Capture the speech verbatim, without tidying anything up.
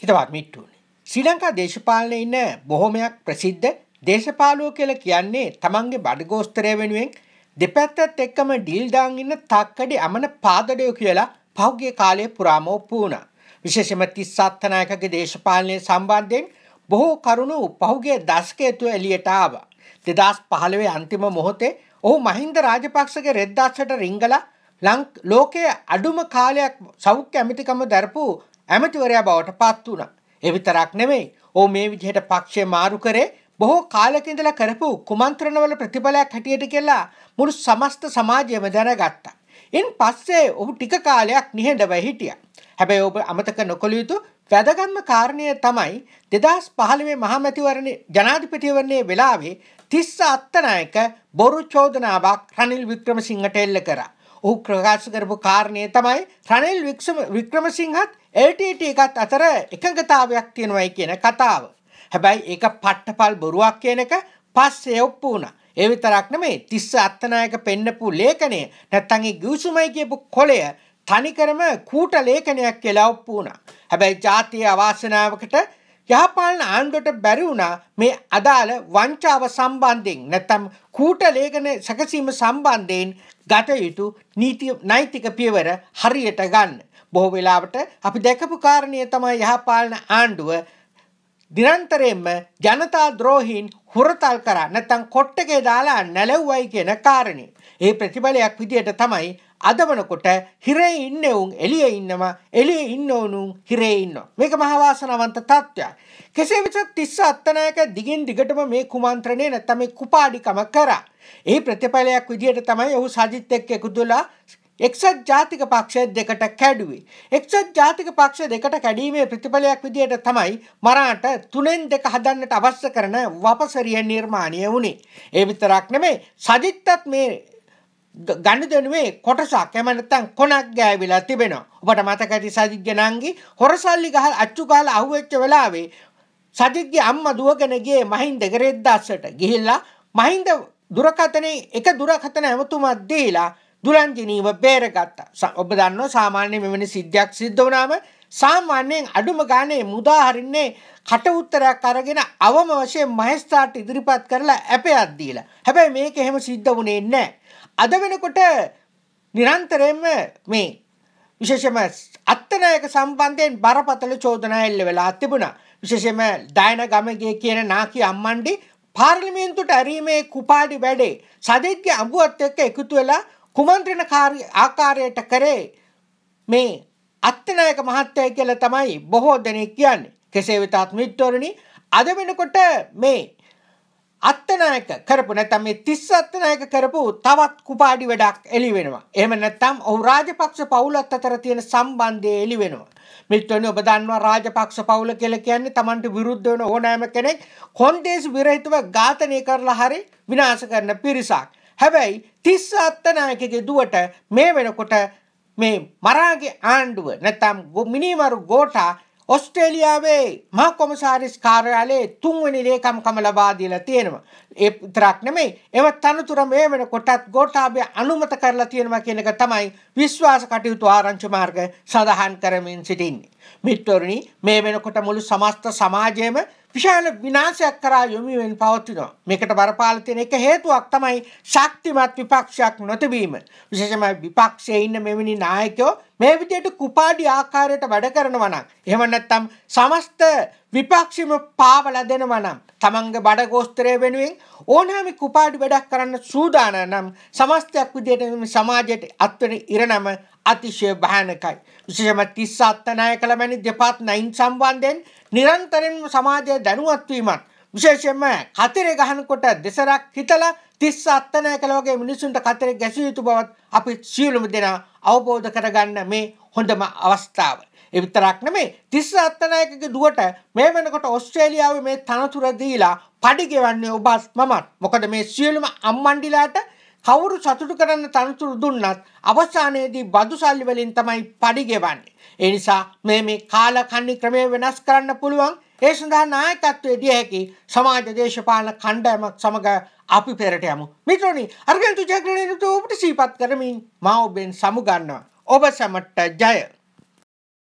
හිතවත් මිට්ටුනි. ශ්‍රී ලංකා දේශපාලනයේ ඉන්න බොහොමයක් ප්‍රසිද්ධ දේශපාලුවෝ කියලා කියන්නේ තමන්ගේ බඩගෝස්තරය වෙනුවෙන් දෙපැත්තත් එක්කම ඩීල් දාන් ඉන්න තක්කඩි අමන පාදඩයෝ කියලා පහුගිය කාලයේ පුරාම ඔප්පු වුණා. විශේෂයෙන්ම තිස්ස අත්තනායකගේ දේශපාලනය සම්බන්ධයෙන් බොහෝ කරුණු පහුගිය දශකයේ තුල එළියට ආවා. දෙදාස් පහළොව අන්තිම මොහොතේ ඔහු මහින්ද රාජපක්ෂගේ රෙද්දාස්සට රිංගලා ලංක ලෝකයේ අඩුම කාලයක් සෞඛ්‍ය ඇමතිකම දරපු ඇමතිවරයා බවට පත් වුණා. ඒ විතරක් නෙමෙයි. ඕ මේ විදිහට පක්ෂය මාරු කරේ බොහෝ කාලයක ඉඳලා කරපු කුමන්ත්‍රණවල ප්‍රතිඵලයක් හැටියට කියලා මුළු සමස්ත සමාජයම දැනගත්තා. ඉන් පස්සේ ඔහු ටික කාලයක් නිහඬව හිටියා. හැබැයි ඔබ අමතක නොකළ යුතු වැදගත්ම කාරණය තමයි දෙදාස් පහළොව මහමැතිවරණේ ජනාධිපතිවරණයේ වෙලාවේ තිස්ස අත්තනායක බොරු චෝදනාවක් රනිල් වික්‍රමසිංහට එල්ල කරා. ඔහු ප්‍රකාශ කරපු කාරණේ තමයි රනිල් වික්‍රමසිංහත් එල් ටී ටී එකත් අතර එකඟතාවයක් තියෙනවායි කියන කතාව. හැබැයි ඒක පට්ටපල් බොරුවක් කියන එක පස්සේ ඔප්පු වුණා. ඒ විතරක් නෙමෙයි තිස්ස අත්තනායක පෙන්නපු ලේඛනය නැත්තම් ඒ ගිවිසුමයි කියපු කොළය තනිකරම කූට ලේඛනයක් කියලා ඔප්පු වුණා. හැබැයි ජාතිය අවාසනාවකට යහපාලන ආණ්ඩුවට බැරි වුණා මේ අදාළ වංචාව සම්බන්ධයෙන් නැත්තම් කූට ලේඛන සැකසීම සම්බන්ධයෙන් ගත යුතු නීති නෛතික පියවර හරියට ගන්න. බොහෝ වෙලාවට අපි දැකපු කාරණේ තමයි යහපාලන ආණ්ඩුව දිනන්තරයෙන්ම ජනතා ද්‍රෝහීන් හුරතල් කරා නැත්නම් කොට්ටකේ දාලා නැලෙව්වයි කියන කාරණේ. ඒ ප්‍රතිඵලයක් විදියට තමයි අද වෙනකොට හිරේ ඉන්නේ උන් එළියේ ඉන්නවා එළියේ ඉන්නෝනු හිරේ ඉන්නවා. මේක මහා වාසනාවන්ත තත්ත්වයක්. කෙසේ වෙතත් තිස්ස අත්තනායක දිගින් දිගටම මේ කුමන්ත්‍රණය නැත්නම් මේ කුපාඩිකම කරා. ඒ ප්‍රතිඵලයක් විදියට තමයි ඔහු සජිත් එක්ක එකතුලා එක්සත් ජාතික පක්ෂය දෙකට කැඩුවේ. එක්සත් ජාතික පක්ෂය දෙකට කැඩීමේ ප්‍රතිඵලයක් විදියට තමයි මරාට තුනෙන් දෙක හදන්නට අවශ්‍ය කරන වපසරිය නිර්මාණය වුණේ. ඒ විතරක් නෙමෙයි සජිත්තත් මේ ගනුදෙනුවේ කොටසක් එහෙම නැත්නම් කොනක් ගෑවිලා තිබෙනවා. ඔබට මතක ඇති සජිත් ගණන්ගේ හොරසල්ලි ගහලා අච්චු ගහලා අහුවෙච්ච වෙලාවේ සජිත්ගේ අම්මා දුවගෙන ගියේ මහින්දගේ රෙද්දාස්සට ගිහිල්ලා මහින්ද දුරකථනයේ එක දුරකථන ඇමතුමක් දීලා දුරංජනීව බේරගත්තා. ඔබ දන්නවා සාමාන්‍ය මෙවැනි සිද්ධියක් සිද්ධ වුණාම සාමාන්‍යයෙන් අඩුම ගානේ මුදා හරින්නේ කට උත්තරයක් අරගෙන අවම වශයෙන් මහේස්ත්‍රාට ඉදිරිපත් කරලා ඇපයක් දීලා. හැබැයි මේක එහෙම සිද්ධ වුණේ නැහැ. අද වෙනකොට නිරන්තරයෙන්ම මේ විශේෂයෙන්ම අත්තනායක සම්බන්ධයෙන් බරපතල චෝදනා එල්ල වෙලා තිබුණා. විශේෂයෙන්ම දයන ගමගේ කියන නාකි අම්මන්ඩි පාර්ලිමේන්තුවට ඇරීමේ කුපාඩි වැඩේ සජිත්ගේ අඹුවත් එක්ක එකතු වෙලා කුමන්ත්‍රණකාරී ආකාරයට කරේ මේ අත්තනායක මහත්තයා කියලා තමයි බොහෝ දෙනෙක් කියන්නේ. කෙසේ වෙතත් මිත්‍රවරුනි අද වෙනකොට මේ අත්තනායක කරපු නැත්නම් මේ තිස්ස අත්තනායක කරපු තවත් කුපාඩි වැඩක් එළි වෙනවා. එහෙම නැත්නම් ඔහු රාජපක්ෂ පවුලත් අතර තියෙන සම්බන්ධය එළි වෙනවා. මිත්‍රවරුනි ඔබ දන්නවා රාජපක්ෂ පවුල කියලා කියන්නේ Tamanට විරුද්ධ වෙන ඕනෑම කෙනෙක් කොන්දේසි විරහිතව ඝාතනය කරලා හරි විනාශ කරන පිරිසක්. හැබැයි තිස්ස අත්තනායකගේ දුවට මේ වෙනකොට මේ මරාගේ ආණ්ඩුව නැත්නම් මිනිමරු ගෝඨා ඔස්ට්‍රේලියාවේ මහ කොමසාරිස් කාර්යාලයේ තුන්වෙනි ලේකම්කම ලබා දීලා තියෙනවා. ඒ විතරක් නෙමෙයි ඒව තනතුර මේ වෙනකොටත් ගෝඨාභය අනුමත කරලා තියෙනවා කියන එක තමයි විශ්වාස කටයුතු ආරංචි මාර්ග සඳහන් කරමින් සිටින්නේ. මිත්‍රවරුනි මේ වෙනකොට මුළු සමස්ත සමාජයේම විශාල විනාශයක් කරා යොමු වෙමින් පවතිනවා. මේකට බරපාල තියෙන එක හේතුවක් තමයි ශක්තිමත් විපක්ෂයක් නොතිබීම. විශේෂයෙන්ම විපක්ෂයේ ඉන්න මෙවැනි නායකයෝ මේ විදිහට කුපාඩි ආකාරයට වැඩ කරනවා නම්, එහෙම නැත්නම් සමස්ත විපක්ෂෙම පාවලා දෙනවා නම්, තමන්ගේ බඩගෝස්තරය වෙනුවෙන් ඕනෑම කුපාඩි වැඩක් කරන්න සූදානම් නම් සමස්තයක් විදිහට මේ සමාජයට අත්වන ඉරණම අතිශය භයානකයි. විශේෂයෙන්ම තිස්ස අත්තනායකලමනි දෙපාර්තමේන්තුවෙන් සම්බන්ධයෙන් නිරන්තරයෙන්ම සමාජය දැනුවත් වීමක් විශේෂයෙන්ම කතරේ ගහනකොට දෙසරක් හිතලා තිස්ස අත්තනායකල වගේ මිනිසුන්ට කතරේ ගැසිය යුතු බවත් අපි සියලුම දෙනා අවබෝධ කරගන්න මේ හොඳම අවස්ථාව. ඒ විතරක් නෙමෙයි තිස්ස අත්තනායකගේ දුවට මේ වෙනකොට ඕස්ට්‍රේලියාවේ මේ තනතුර දීලා පඩි ගෙවන්නේ ඔබත් මමත්. මොකද මේ සියලුම අම්මණ්ඩිලාට කවුරු සතුටු කරන්න තනතුරු දුන්නත් අවසානයේදී බදු සල්ලි වලින් තමයි පඩි ගෙවන්නේ. ඒ නිසා මේ මේ කාලකන්ණි ක්‍රමය වෙනස් කරන්න පුළුවන්. ඒ සඳහා නායකත්වයේදී හැකි සමාජ දේශපාලන කණ්ඩායමක් සමග අපි පෙරට යමු. මිත්‍රෝනි අර්ගන්තු ජයග්‍රහණයට ඔබට සීපත් කරමින් මා ඔබෙන් සමුගන්නවා. ඔබ සැමට ජය.